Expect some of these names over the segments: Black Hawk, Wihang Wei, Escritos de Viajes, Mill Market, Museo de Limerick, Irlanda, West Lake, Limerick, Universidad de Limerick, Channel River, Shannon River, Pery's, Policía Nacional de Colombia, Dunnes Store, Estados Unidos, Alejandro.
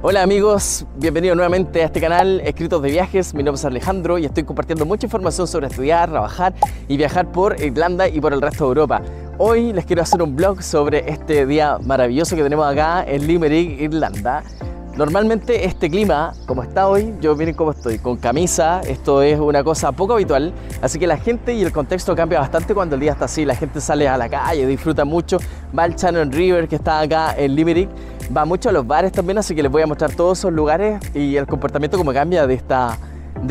Hola amigos, bienvenidos nuevamente a este canal Escritos de Viajes. Mi nombre es Alejandro y estoy compartiendo mucha información sobre estudiar, trabajar y viajar por Irlanda y por el resto de Europa. Hoy les quiero hacer un vlog sobre este día maravilloso que tenemos acá en Limerick, Irlanda. Normalmente este clima, como está hoy, yo miren cómo estoy, con camisa, esto es una cosa poco habitual, así que la gente y el contexto cambia bastante cuando el día está así, la gente sale a la calle, disfruta mucho, va al Shannon River que está acá en Limerick, va mucho a los bares también, así que les voy a mostrar todos esos lugares y el comportamiento como cambia de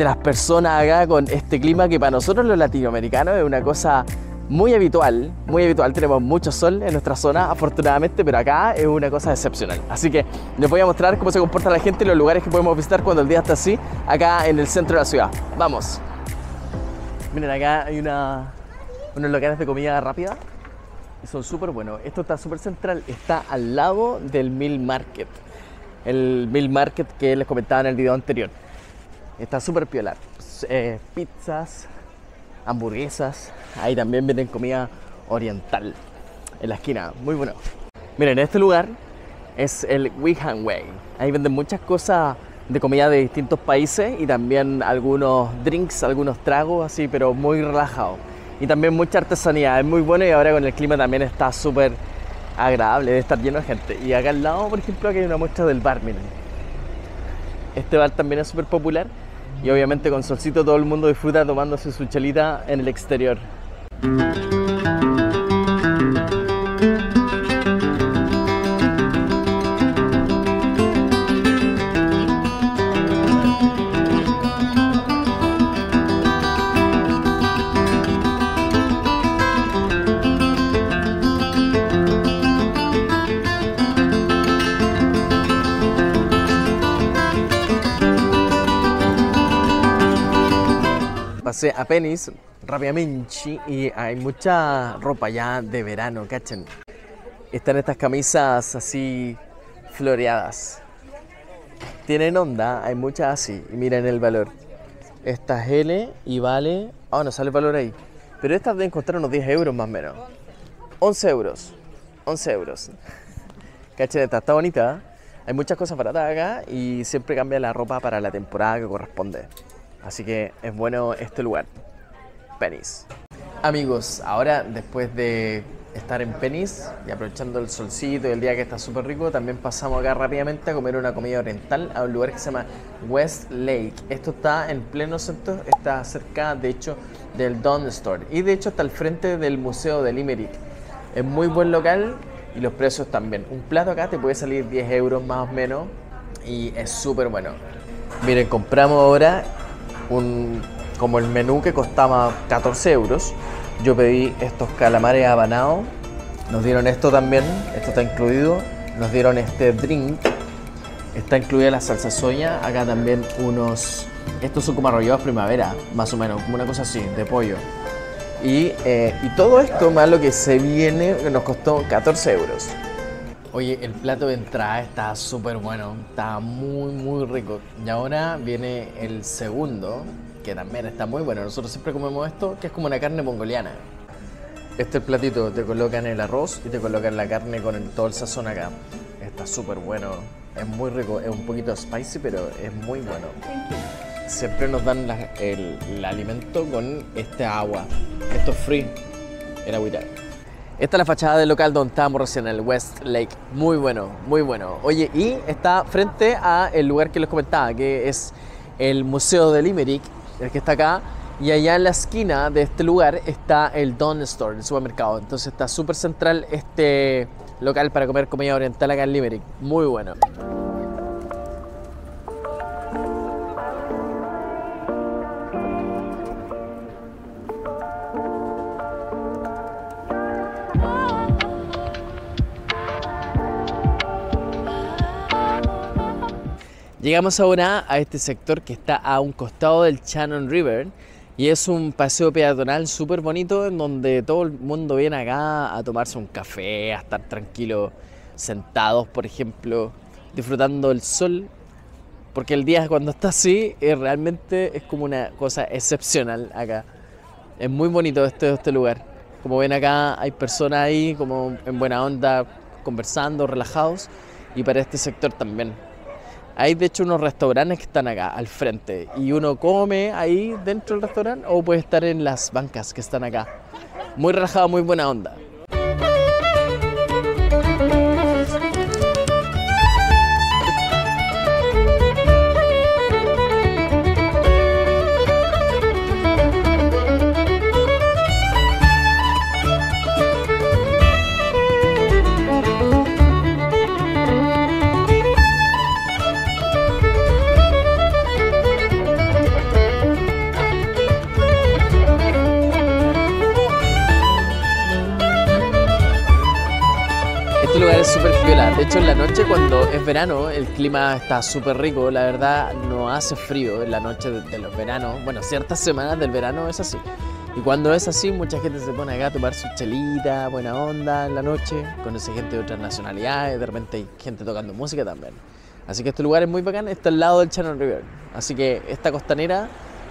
las personas acá con este clima que para nosotros los latinoamericanos es una cosa muy habitual, muy habitual. Tenemos mucho sol en nuestra zona afortunadamente, pero acá es una cosa excepcional. Así que les voy a mostrar cómo se comporta la gente y los lugares que podemos visitar cuando el día está así acá en el centro de la ciudad. ¡Vamos! Miren, acá hay unos locales de comida rápida. Son súper buenos. Esto está súper central. Está al lado del Mill Market. El Mill Market que les comentaba en el video anterior. Está súper piola. Pizzas, hamburguesas. Ahí también venden comida oriental. En la esquina. Muy bueno. Miren, este lugar es el Wihang Wei. Ahí venden muchas cosas de comida de distintos países. Y también algunos drinks, algunos tragos así, pero muy relajados. Y también mucha artesanía, es muy bueno y ahora con el clima también está súper agradable, debe estar lleno de gente. Y acá al lado, por ejemplo, aquí hay una muestra del bar, miren. Este bar también es súper popular y obviamente con solcito todo el mundo disfruta tomándose su chelita en el exterior. Pasé a Pery's rápidamente y hay mucha ropa ya de verano, ¿cachen? Están estas camisas así floreadas. Tienen onda, hay muchas así. Y miren el valor. Esta es L y vale... Ah, no sale el valor ahí. Pero estas deben costar unos 10 euros más o menos. 11 euros. 11 euros. ¿Cachen? Esta está bonita. Hay muchas cosas baratas acá y siempre cambia la ropa para la temporada que corresponde. Así que es bueno este lugar, Pery's. Amigos, ahora después de estar en Pery's y aprovechando el solcito y el día que está súper rico, también pasamos acá rápidamente a comer una comida oriental a un lugar que se llama West Lake. Esto está en pleno centro, está cerca de hecho del Dunnes Store y de hecho está al frente del Museo de Limerick. Es muy buen local y los precios también. Un plato acá te puede salir 10 euros más o menos y es súper bueno. Miren, compramos ahora como el menú que costaba 14 euros, yo pedí estos calamares habanados, nos dieron esto también, esto está incluido, nos dieron este drink, está incluida la salsa soya, acá también estos son como arrollados primavera, más o menos, como una cosa así, de pollo. Y todo esto más lo que se viene, nos costó 14 euros. Oye, el plato de entrada está súper bueno, está muy muy rico. Y ahora viene el segundo, que también está muy bueno. Nosotros siempre comemos esto, que es como una carne mongoliana. Este es el platito, te colocan el arroz y te colocan la carne con todo el sazón acá. Está súper bueno, es muy rico, es un poquito spicy, pero es muy bueno. Siempre nos dan el alimento con esta agua. Esto es free, era agüita. Esta es la fachada del local donde estábamos recién, el West Lake. Muy bueno, muy bueno. Oye, y está frente al lugar que les comentaba, que es el Museo de Limerick, el que está acá. Y allá en la esquina de este lugar está el Dunnes Store, el supermercado. Entonces está súper central este local para comer comida oriental acá en Limerick. Muy bueno. Llegamos ahora a este sector que está a un costado del Shannon River y es un paseo peatonal súper bonito en donde todo el mundo viene acá a tomarse un café, a estar tranquilos, sentados por ejemplo, disfrutando del sol, porque el día cuando está así realmente es como una cosa excepcional acá. Es muy bonito este lugar. Como ven acá hay personas ahí como en buena onda, conversando, relajados, y para este sector también. Hay de hecho unos restaurantes que están acá al frente y uno come ahí dentro del restaurante o puede estar en las bancas que están acá. Muy relajado, muy buena onda. Súper piola. De hecho, en la noche, cuando es verano, el clima está súper rico. La verdad, no hace frío en la noche de los veranos. Bueno, ciertas semanas del verano es así. Y cuando es así, mucha gente se pone acá a tomar su chelita, buena onda en la noche. Conoce gente de otras nacionalidades. De repente hay gente tocando música también. Así que este lugar es muy bacán. Está al lado del Channel River. Así que esta costanera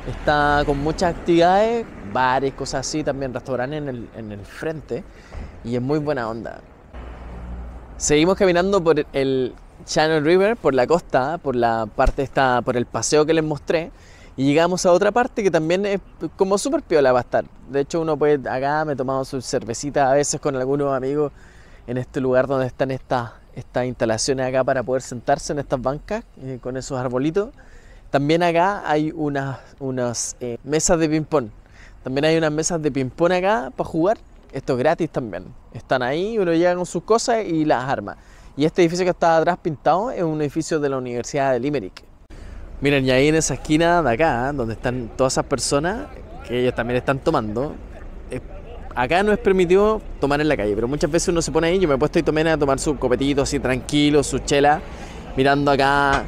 está con muchas actividades, bares, cosas así. También restaurantes en el frente. Y es muy buena onda. Seguimos caminando por el Channel River, por la costa, por la parte esta, por el paseo que les mostré, y llegamos a otra parte que también es como súper piola va a estar. De hecho, uno puede, acá me he tomado su cervecita a veces con algunos amigos en este lugar donde están estas instalaciones acá para poder sentarse en estas bancas con esos arbolitos. También acá hay unas mesas de ping-pong. También hay unas mesas de ping-pong acá para jugar. Esto es gratis también. Están ahí, uno llega con sus cosas y las arma. Y este edificio que está atrás pintado es un edificio de la Universidad de Limerick. Miren, y ahí en esa esquina de acá, donde están todas esas personas, que ellos también están tomando. Acá no es permitido tomar en la calle, pero muchas veces uno se pone ahí, yo me he puesto y tomé a tomar su copetito así tranquilo, su chela, mirando acá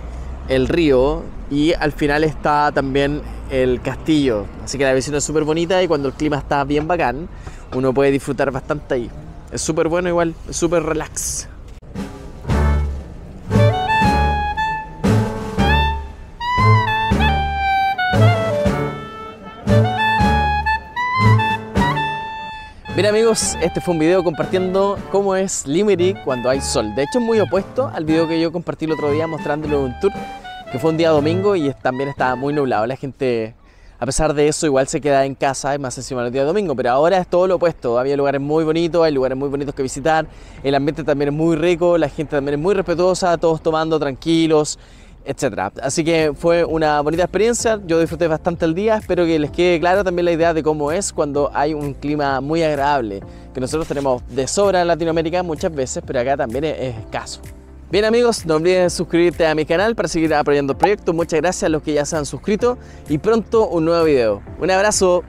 el río. Y al final está también el castillo. Así que la visión es súper bonita y cuando el clima está bien bacán, uno puede disfrutar bastante ahí. Es súper bueno igual, es súper relax. Bien amigos, este fue un video compartiendo cómo es Limerick cuando hay sol. De hecho es muy opuesto al video que yo compartí el otro día mostrándolo en un tour, que fue un día domingo y también estaba muy nublado. La gente, a pesar de eso, igual se queda en casa, es más encima los días de domingo, pero ahora es todo lo opuesto. Había lugares muy bonitos, hay lugares muy bonitos que visitar, el ambiente también es muy rico, la gente también es muy respetuosa, todos tomando tranquilos, etc. Así que fue una bonita experiencia, yo disfruté bastante el día, espero que les quede clara también la idea de cómo es cuando hay un clima muy agradable, que nosotros tenemos de sobra en Latinoamérica muchas veces, pero acá también es escaso. Bien amigos, no olviden suscribirte a mi canal para seguir apoyando el proyecto. Muchas gracias a los que ya se han suscrito y pronto un nuevo video. Un abrazo.